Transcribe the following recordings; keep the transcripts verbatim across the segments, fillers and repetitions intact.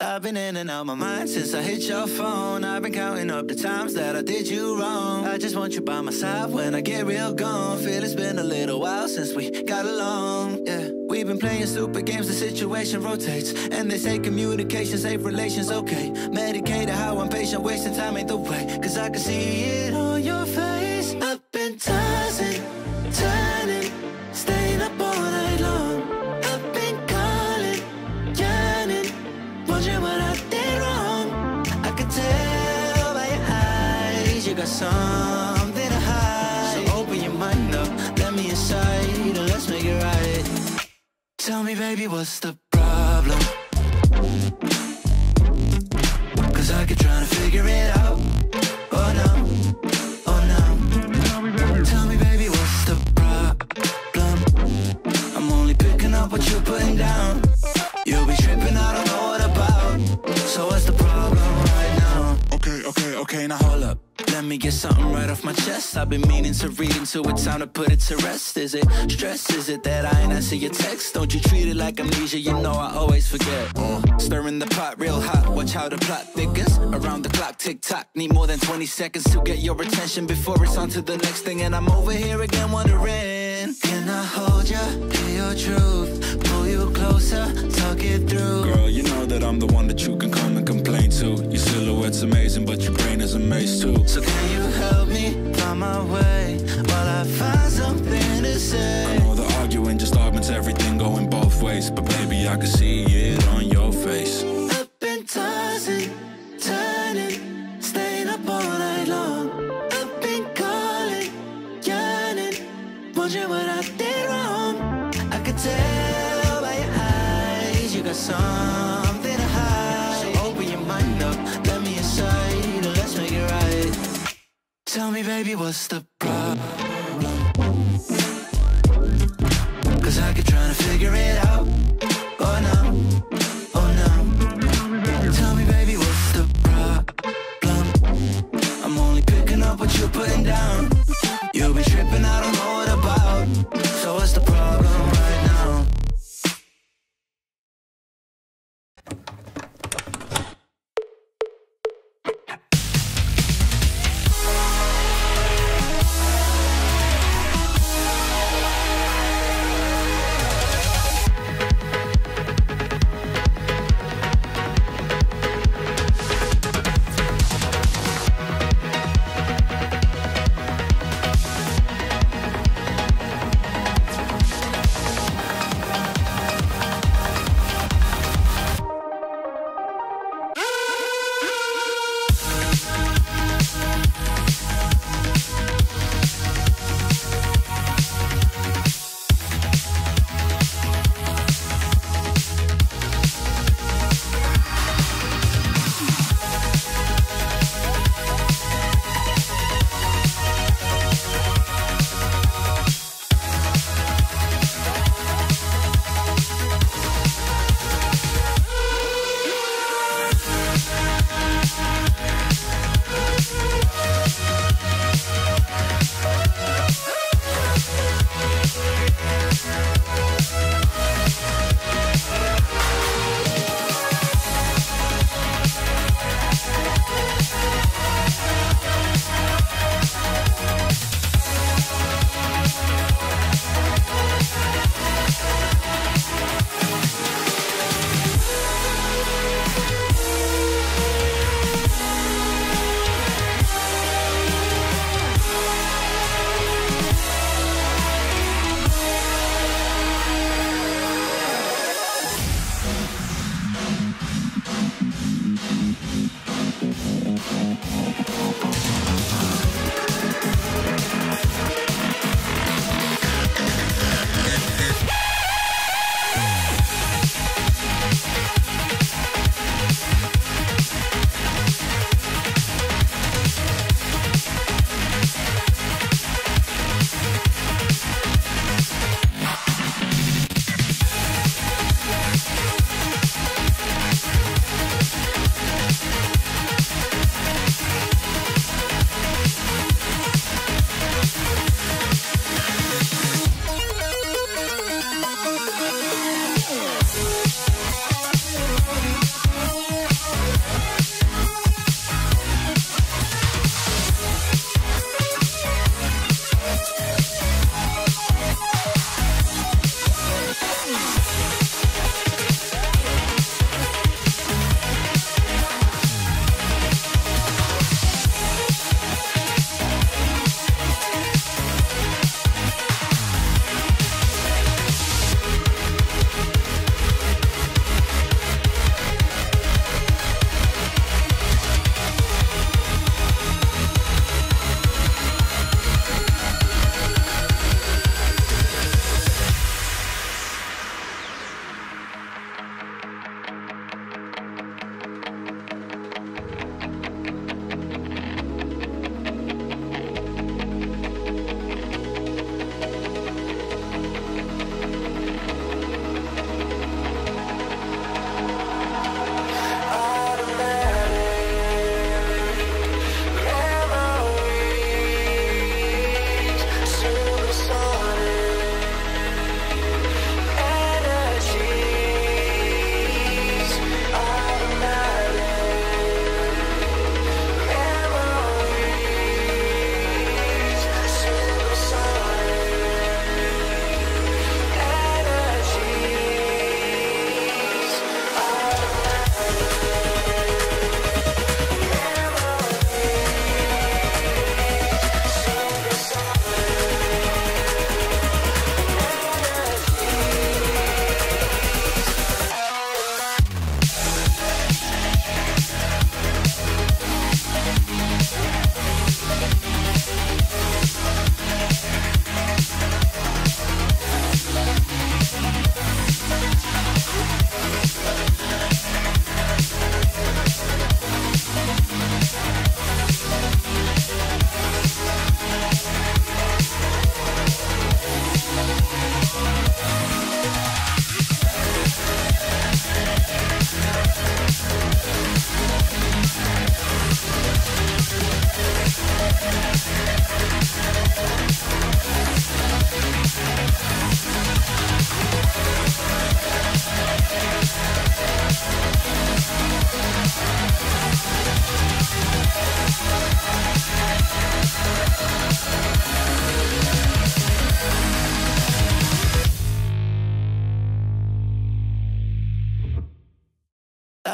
I've been in and out my mind since I hit your phone. I've been counting up the times that I did you wrong. I just want you by my side when I get real gone. Feel it's been a little while since we got along, yeah. We've been playing stupid games, the situation rotates. And they say communication, safe relations, okay. Medicated, how I'm patient, wasting time ain't the way. Cause I can see it on your face. I've been tossing, turning, staying up all night long. I've been calling, yearning, wondering what I did wrong. I could tell by your eyes, you got something to hide. So open your mind up, let me inside, and let's make it right. Tell me, baby, what's the problem? Cause I keep trying to figure it out. Oh no, oh no. Tell me, baby, Tell me, baby what's the problem? I'm only picking up what you're putting down. You'll be tripping, I don't know what about. So what's the problem right now? Okay, okay, okay, now hold up. Let me get something right off my chest. I've been meaning to read until it's time to put it to rest. Is it stress? Is it that I ain't answer your text? Don't you treat it like amnesia? You know I always forget. uh, Stirring the pot real hot. Watch how the plot thickens. Around the clock, tick-tock. Need more than twenty seconds to get your attention before it's on to the next thing. And I'm over here again wondering, can I hold ya? Hear your truth? Pull you closer? Talk it through? Girl, you know that I'm the one that you can come and complain to. Your silhouette's amazing, but your brain is a maze too. So can you help me find my way while I find something to say? I know the arguing just augments everything going both ways, but baby, I can see it on your face. I've been tossing, turning, staying up all night long. I've been calling, yearning, wondering what I did wrong. I could tell by your eyes, you got something to hide. So open your mind up, let me inside, and let's make it right. Tell me, baby, what's the problem? Cause I keep trying to figure it out. Oh no, oh no. Tell me, baby, what's the problem? I'm only picking up what you're putting down. You'll be tripping, I don't know what about. So what's the problem right now?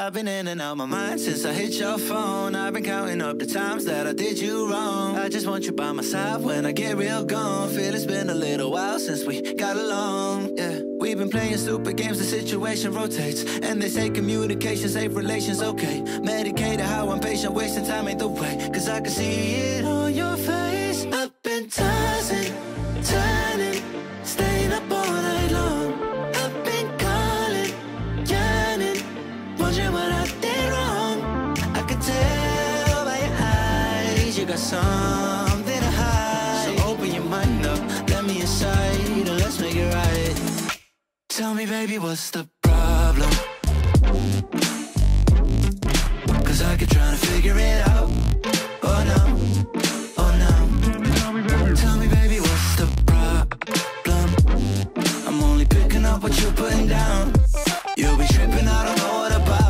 I've been in and out my mind since I hit your phone. I've been counting up the times that I did you wrong. I just want you by my side when I get real gone. Feel it's been a little while since we got along, yeah. We've been playing stupid games, the situation rotates. And they say communication, safe relations, okay. Medicated, how I'm patient, wasting time ain't the way. Cause I can see it on your face. I've been tossing, turning, staying up all night long. What I did wrong, I could tell by your eyes. You got something to hide, so open your mind up, let me inside, and let's make it right. Tell me baby, what's the problem? Cause I could try to figure it out. Oh no, oh no. Tell me baby, tell me baby, what's the problem? I'm only picking up what you're putting down. You'll be tripping, I don't know what about.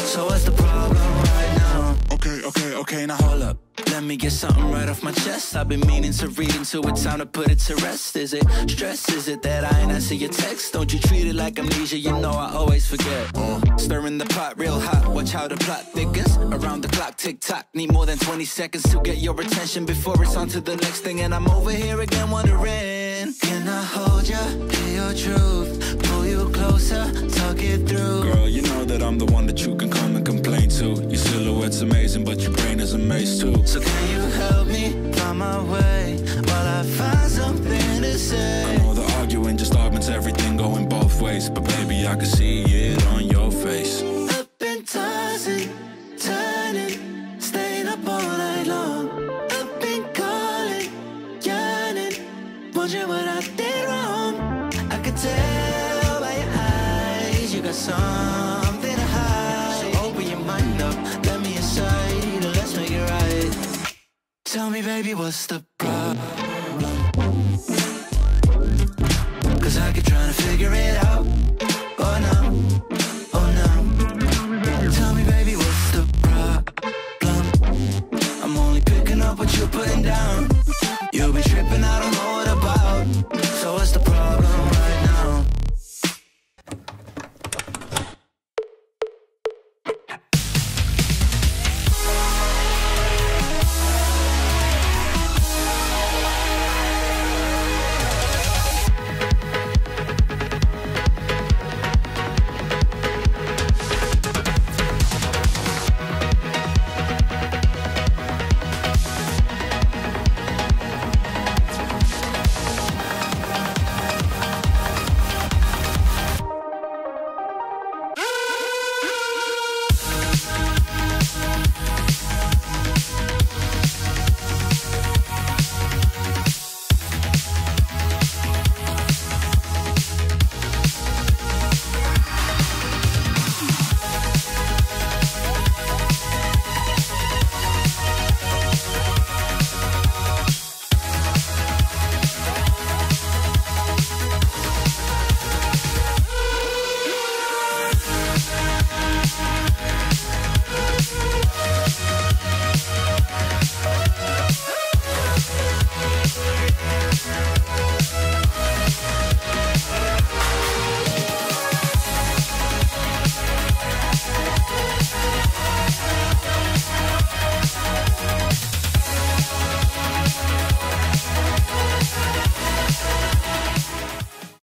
So what's the problem right now? Okay, okay, okay, now hold up. Let me get something right off my chest. I've been meaning to read until it's time to put it to rest. Is it stress? Is it that I ain't answer your text? Don't you treat it like amnesia, you know I always forget. uh, Stirring the pot real hot, watch how the plot thickens. Around the clock, tick-tock, need more than twenty seconds to get your attention before it's on to the next thing. And I'm over here again wondering, can I hold ya, hear your truth, pull you closer, talk it through? Girl, you know that I'm the one that you can come and complain to. Your silhouette's amazing, but your brain is a maze too. So can you help me find my way while I find something to say? I know the arguing just augments everything going both ways, but baby I can see it on your face. I've been tossing, turning, staying up all night long. I've been calling, yearning, wondering what I did wrong. I could tell by your eyes, you got something to hide. So open your mind up, let me inside. Tell me baby, what's the problem? Cause I keep trying to figure it out.